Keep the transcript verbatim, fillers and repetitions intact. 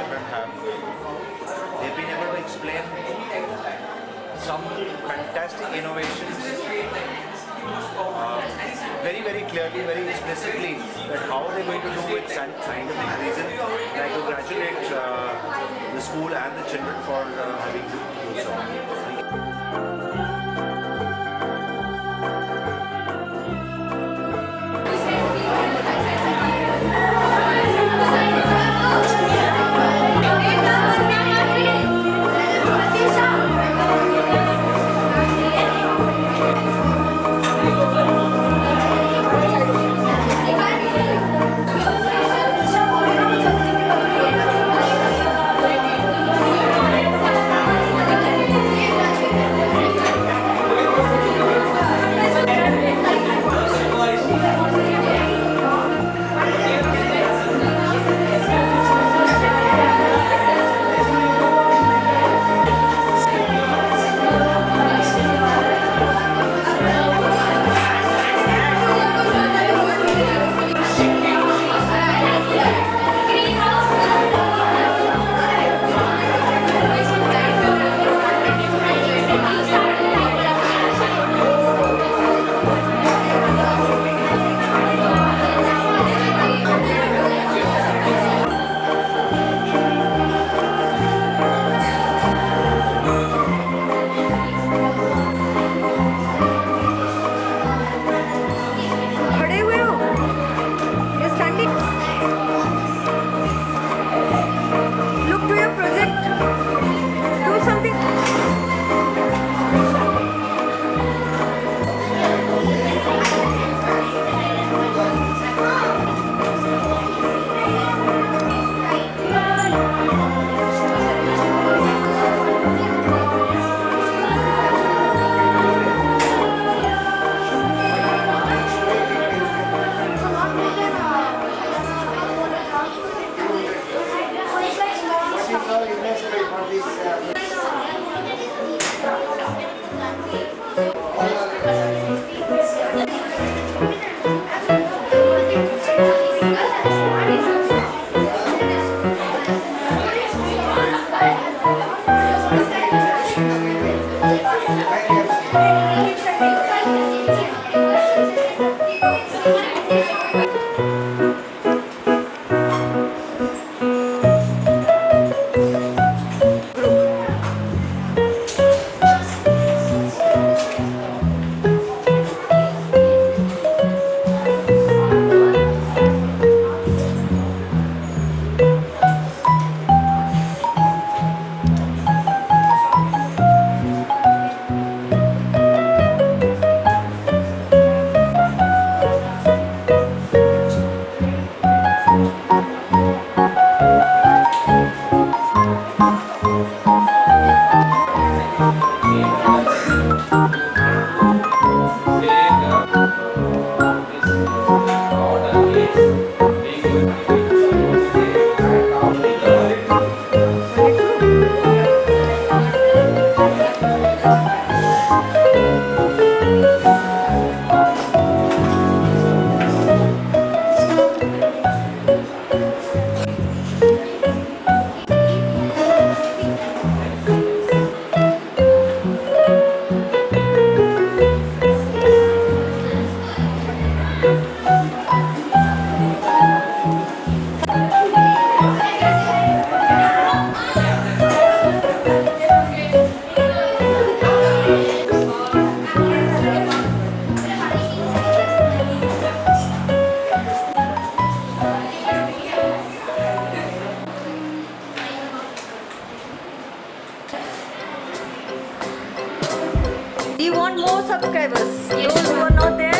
Japan have, they've been able to explain some fantastic innovations uh, very very clearly, very explicitly, that how they're going to do with scientific reason. I like to congratulate uh, the school and the children for uh, having to do so. Do you want more subscribers? Yes. Those who are not there.